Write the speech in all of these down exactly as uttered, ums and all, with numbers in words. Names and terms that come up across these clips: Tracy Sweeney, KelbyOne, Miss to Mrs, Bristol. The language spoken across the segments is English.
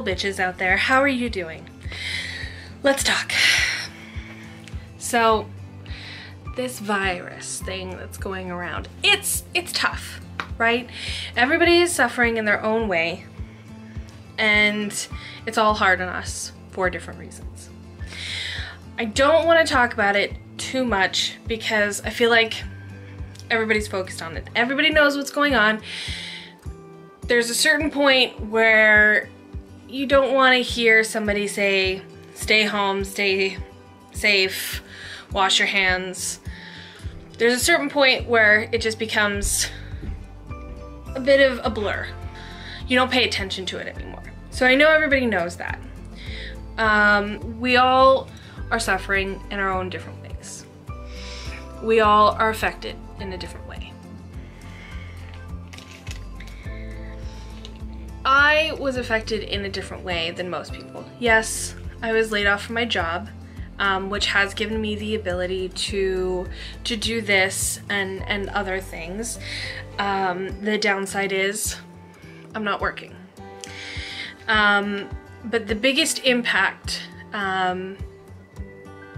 little bitches out there. How are you doing? Let's talk. So this virus thing that's going around, it's it's tough, right? Everybody is suffering in their own way, and it's all hard on us for different reasons. I don't want to talk about it too much because I feel like everybody's focused on it. Everybody knows what's going on. There's a certain point where you don't want to hear somebody say, stay home, stay safe, wash your hands. There's a certain point where it just becomes a bit of a blur. You don't pay attention to it anymore. So I know everybody knows that. Um, we all are suffering in our own different ways. We all are affected in a different way. I was affected in a different way than most people. Yes, I was laid off from my job, um, which has given me the ability to to do this and, and other things. Um, the downside is I'm not working. Um, but the biggest impact um,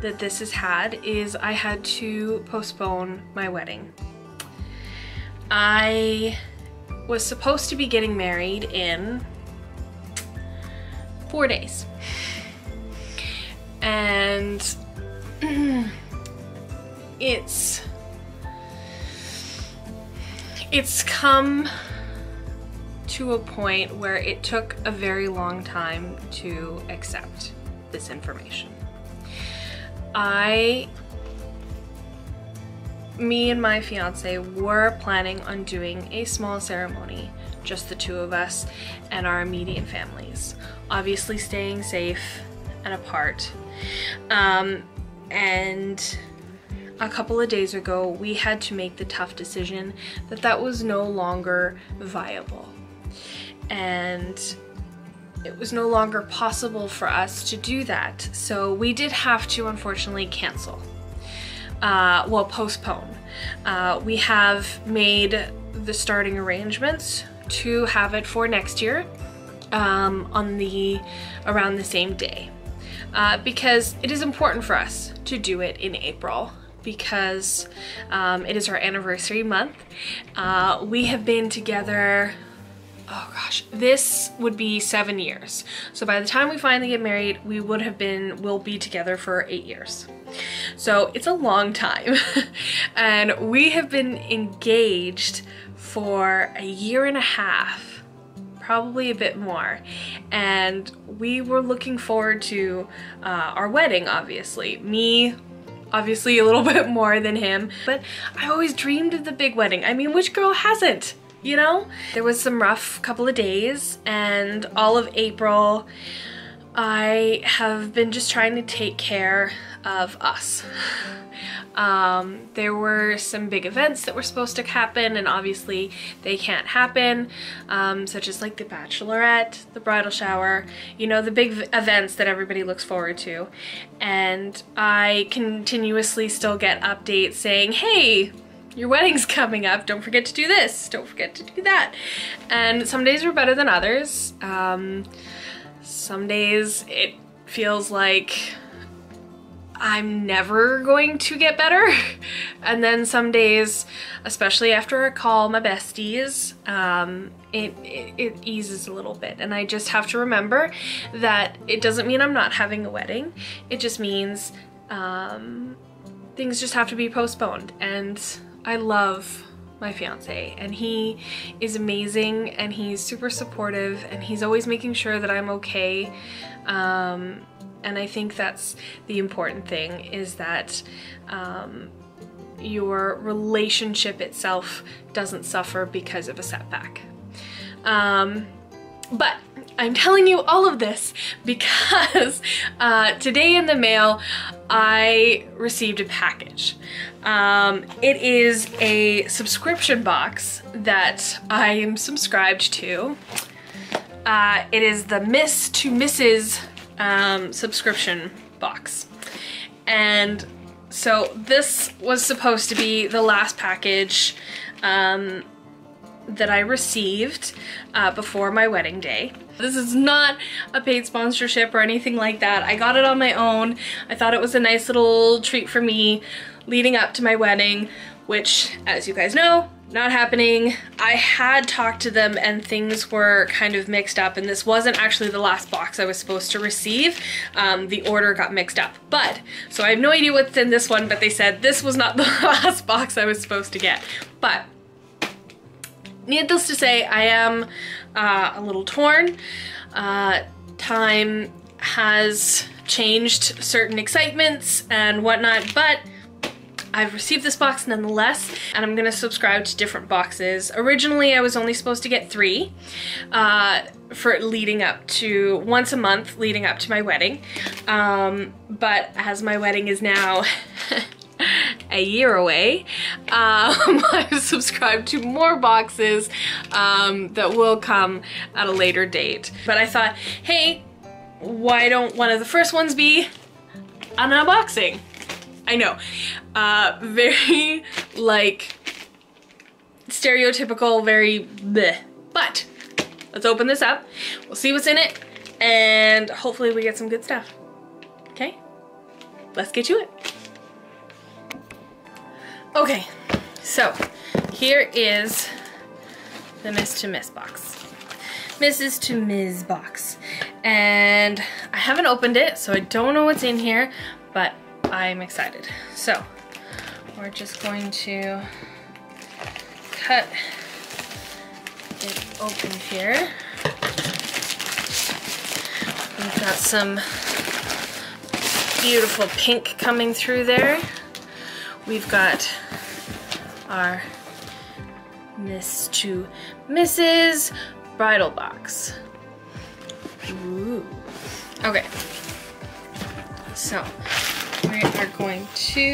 that this has had is I had to postpone my wedding. I was supposed to be getting married in four days. And it's, it's come to a point where it took a very long time to accept this information. I, me and my fiance were planning on doing a small ceremony, just the two of us and our immediate families, obviously staying safe and apart. Um, and a couple of days ago, we had to make the tough decision that that was no longer viable. And it was no longer possible for us to do that. So we did have to, unfortunately, cancel, uh, well, postpone. Uh, we have made the starting arrangements to have it for next year um, on the, around the same day. Uh, because it is important for us to do it in April, because um, it is our anniversary month. Uh, we have been together, oh gosh, this would be seven years. So by the time we finally get married, we would have been, we'll be together for eight years. So it's a long time. And we have been engaged for a year and a half, probably a bit more. And we were looking forward to uh, our wedding, obviously. Me, obviously a little bit more than him, but I always dreamed of the big wedding. I mean, which girl hasn't? You know, there was some rough couple of days, and all of April, I have been just trying to take care of us. Um, there were some big events that were supposed to happen, and obviously they can't happen, um, such as like the bachelorette, the bridal shower, you know, the big events that everybody looks forward to. And I continuously still get updates saying, hey, your wedding's coming up, don't forget to do this, don't forget to do that. And some days were better than others. Um, some days it feels like I'm never going to get better. And then some days, especially after I call my besties, um, it, it, it eases a little bit. And I just have to remember that it doesn't mean I'm not having a wedding. It just means um, things just have to be postponed. And I love my fiance, and he is amazing, and he's super supportive, and he's always making sure that I'm okay. Um, and I think that's the important thing, is that um, your relationship itself doesn't suffer because of a setback. Um, but I'm telling you all of this because uh, today in the mail, I received a package. Um, it is a subscription box that I am subscribed to. Uh, it is the Miss to Missus um, subscription box. And so this was supposed to be the last package um, that I received uh, before my wedding day. This is not a paid sponsorship or anything like that. I got it on my own. I thought it was a nice little treat for me leading up to my wedding, which, as you guys know, not happening. I had talked to them and things were kind of mixed up, and this wasn't actually the last box I was supposed to receive. Um, the order got mixed up, but so I have no idea what's in this one, but they said this was not the last box I was supposed to get. But needless to say, I am uh, a little torn. Uh, time has changed certain excitements and whatnot, but I've received this box nonetheless, and I'm gonna subscribe to different boxes. Originally, I was only supposed to get three uh, for leading up to, once a month leading up to my wedding. Um, but as my wedding is now a year away, um, I've subscribed to more boxes um, that will come at a later date. But I thought, hey, why don't one of the first ones be an unboxing? I know, uh, very like stereotypical, very bleh. But let's open this up, we'll see what's in it, and hopefully we get some good stuff. Okay, let's get to it. Okay, so here is the Miss to Miss box. Missus to Miz box. And I haven't opened it, so I don't know what's in here, but I'm excited. So we're just going to cut it open here. We've got some beautiful pink coming through there. We've got our Miss to Missus bridal box. Ooh. Okay. So we are going to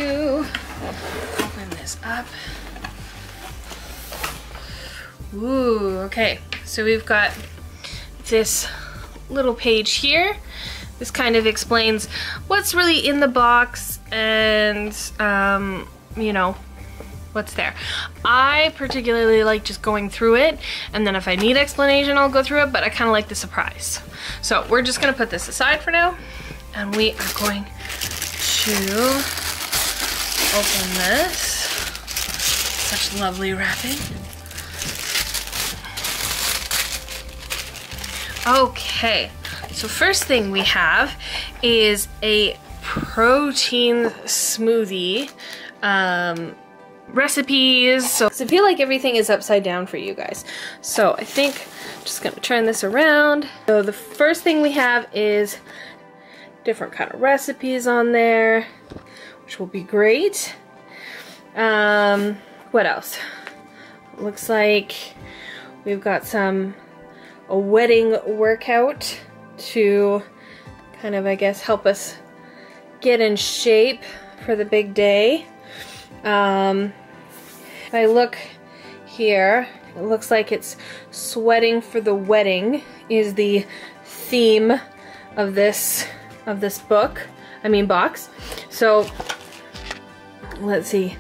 open this up. Ooh, okay. So we've got this little page here. This kind of explains what's really in the box and, um, you know, what's there. I particularly like just going through it, and then if I need explanation, I'll go through it, but I kind of like the surprise. So we're just gonna put this aside for now, and we are going to open this. Such lovely wrapping. Okay, so first thing we have is a protein smoothie um, recipes. So I feel like everything is upside down for you guys. So I think I'm just gonna turn this around. So the first thing we have is different kind of recipes on there, which will be great. Um, what else? Looks like we've got some a wedding workout to kind of, I guess, help us get in shape for the big day. Um, if I look here, it looks like it's Sweating for the Wedding is the theme of this of this book, I mean box. So let's see,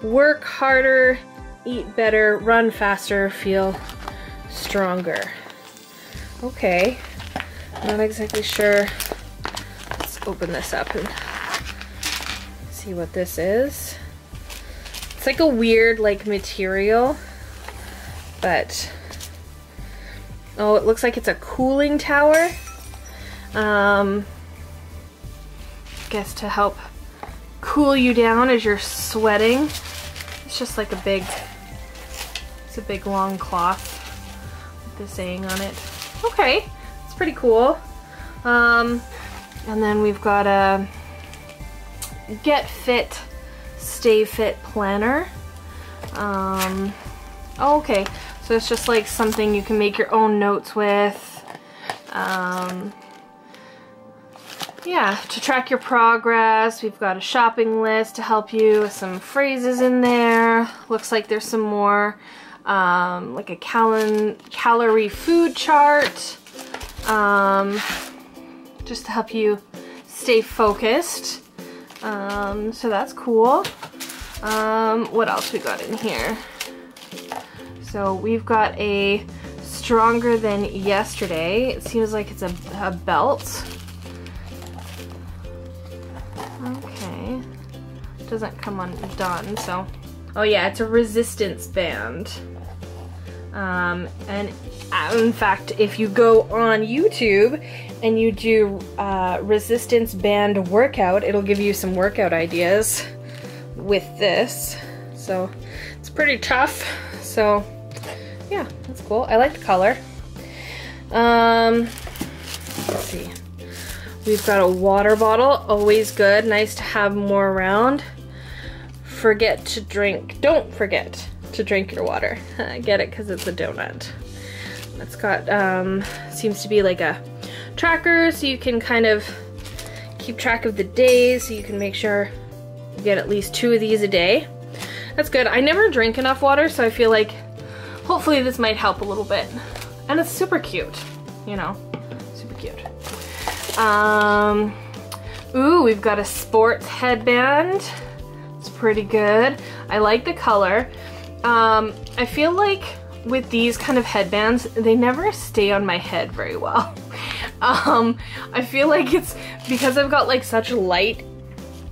work harder, eat better, run faster, feel stronger. Okay, not exactly sure. Let's open this up and see what this is. It's like a weird like material, but oh, it looks like it's a cooling tower. Um, guess to help cool you down as you're sweating. It's just like a big, it's a big long cloth with the saying on it. Okay, it's pretty cool. Um, and then we've got a get fit, stay fit planner. Um, oh, okay, so it's just like something you can make your own notes with. Um, Yeah, to track your progress. We've got a shopping list to help you with some phrases in there. Looks like there's some more, um, like a cal calorie food chart, um, just to help you stay focused. Um, so that's cool. Um, what else we got in here? So we've got a Stronger Than Yesterday. It seems like it's a, a belt. Okay. Doesn't come undone, so. Oh yeah, it's a resistance band. Um, and in fact, if you go on YouTube and you do uh, resistance band workout, it'll give you some workout ideas with this. So it's pretty tough. So yeah, that's cool. I like the color. Um, let's see. We've got a water bottle, always good. Nice to have more around. Forget to drink. Don't forget to drink your water. I get it because it's a donut. It's got, um, seems to be like a tracker, so you can kind of keep track of the days, so you can make sure you get at least two of these a day. That's good. I never drink enough water, so I feel like hopefully this might help a little bit. And it's super cute, you know, super cute. Um, ooh, we've got a sports headband. It's pretty good. I like the color. Um, I feel like with these kind of headbands, they never stay on my head very well. Um, I feel like it's because I've got like such light,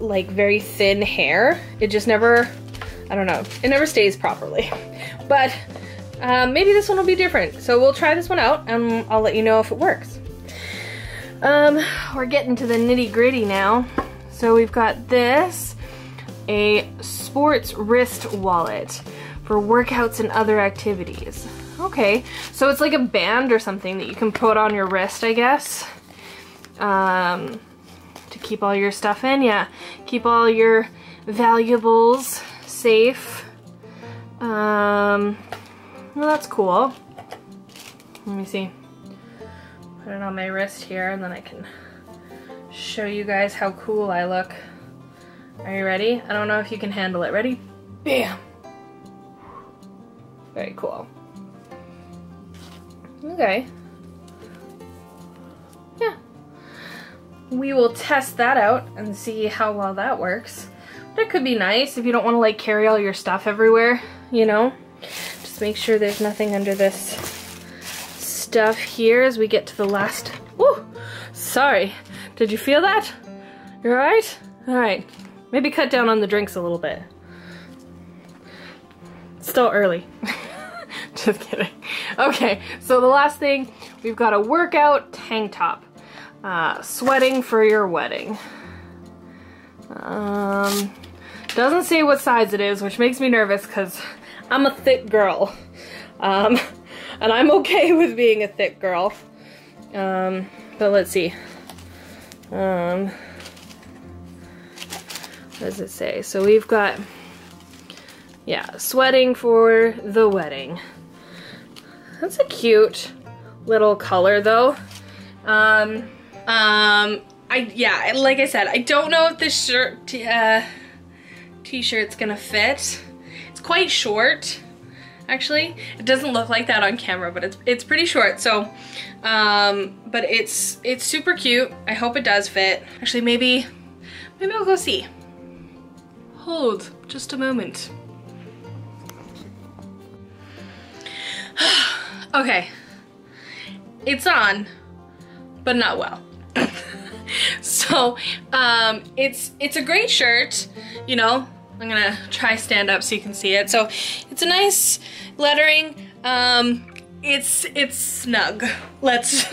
like very thin hair, it just never, I don't know, it never stays properly. But uh, maybe this one will be different. So we'll try this one out and I'll let you know if it works. Um, we're getting to the nitty gritty now. So we've got this, a sports wrist wallet for workouts and other activities. Okay, so it's like a band or something that you can put on your wrist, I guess, um, to keep all your stuff in. Yeah, keep all your valuables safe. Um, well, that's cool. Let me see. Put it on my wrist here, and then I can show you guys how cool I look. Are you ready? I don't know if you can handle it. Ready? Bam! Very cool. Okay. Yeah. We will test that out and see how well that works. That could be nice if you don't want to like carry all your stuff everywhere, you know? Just make sure there's nothing under this stuff here as we get to the last. Ooh! Sorry. Did you feel that? You alright? Alright. Maybe cut down on the drinks a little bit. Still early. Just kidding. Okay, so the last thing, we've got a workout tank top. Uh, sweating for your wedding. Um, doesn't say what size it is, which makes me nervous because I'm a thick girl. Um, and I'm okay with being a thick girl. Um, but let's see. Um, what does it say? So we've got... Yeah, sweating for the wedding. That's a cute little color though. Um, um, I, yeah, like I said, I don't know if this shirt, t uh, t-shirt's gonna fit. It's quite short, actually. It doesn't look like that on camera, but it's, it's pretty short, so, um, but it's, it's super cute. I hope it does fit. Actually, maybe, maybe I'll go see. Hold, just a moment. Okay, it's on, but not well. So, um, it's, it's a great shirt, you know, I'm gonna try stand up so you can see it. So it's a nice lettering, um, it's, it's snug. Let's,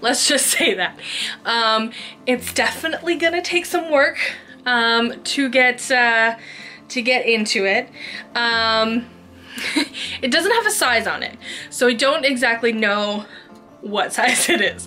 let's just say that. Um, it's definitely gonna take some work, um, to get, uh, to get into it. Um, It doesn't have a size on it, so I don't exactly know what size it is.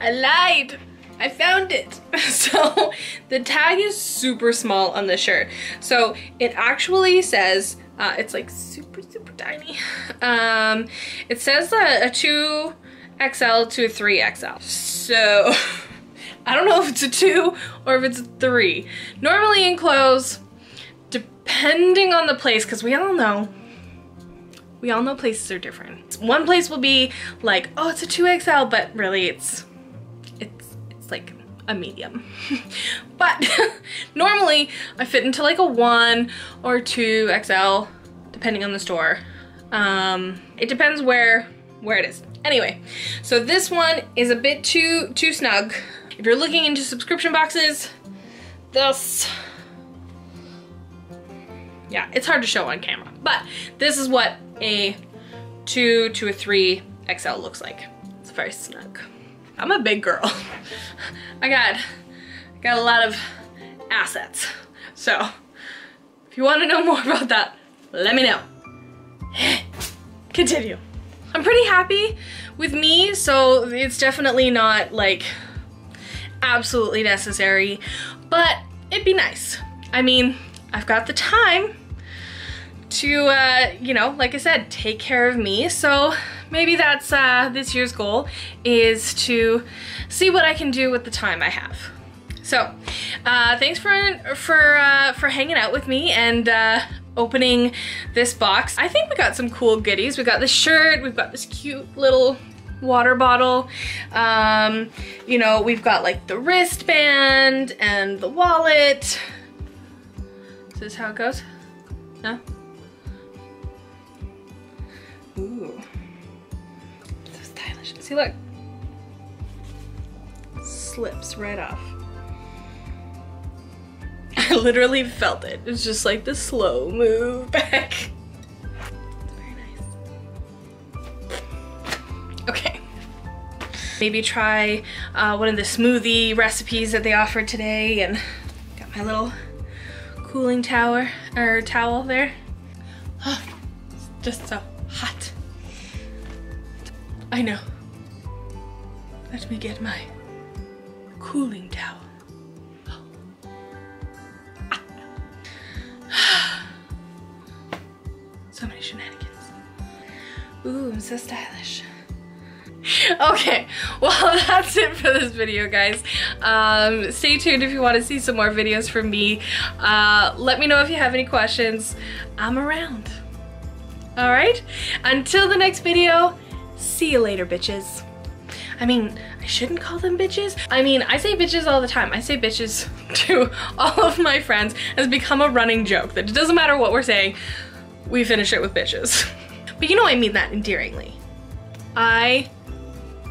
I lied! I found it! So, the tag is super small on this shirt. So, it actually says, uh, it's like super, super tiny. Um, it says a, a two X L to a three X L. So, I don't know if it's a two or if it's a three. Normally in clothes, depending on the place, because we all know We all know places are different. One place will be like, oh, it's a two X L, but really it's, it's, it's like a medium. But normally I fit into like a one or two X L, depending on the store. Um, it depends where where it is. Anyway, so this one is a bit too too snug. If you're looking into subscription boxes, this, yeah, it's hard to show on camera, but this is what a two to a three X L looks like. It's very snug. I'm a big girl. I got, got a lot of assets. So if you want to know more about that, let me know. Continue. I'm pretty happy with me, so it's definitely not like absolutely necessary, but it'd be nice. I mean, I've got the time to, uh, you know, like I said, take care of me. So maybe that's uh, this year's goal, is to see what I can do with the time I have. So uh, thanks for for uh, for hanging out with me and uh, opening this box. I think we got some cool goodies. We got this shirt. We've got this cute little water bottle. Um, you know, we've got like the wristband and the wallet. Is this how it goes? No? Ooh. So stylish. See, look. Slips right off. I literally felt it. It's just like the slow move back. It's very nice. Okay. Maybe try uh, one of the smoothie recipes that they offered today, and got my little cooling tower or towel there. Oh, it's just so hot. I know. Let me get my cooling towel. So many shenanigans. Ooh, I'm so stylish. Okay, well, that's it for this video, guys. Um, stay tuned if you want to see some more videos from me. Uh, let me know if you have any questions. I'm around. All right, until the next video, see you later, bitches. I mean, I shouldn't call them bitches. I mean, I say bitches all the time. I say bitches to all of my friends. It's become a running joke that it doesn't matter what we're saying, we finish it with bitches. But you know I mean that endearingly. I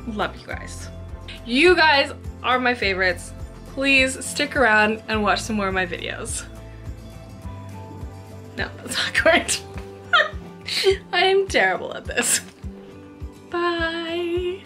love you guys. You guys are my favorites. Please stick around and watch some more of my videos. No, that's not correct. I am terrible at this. Bye.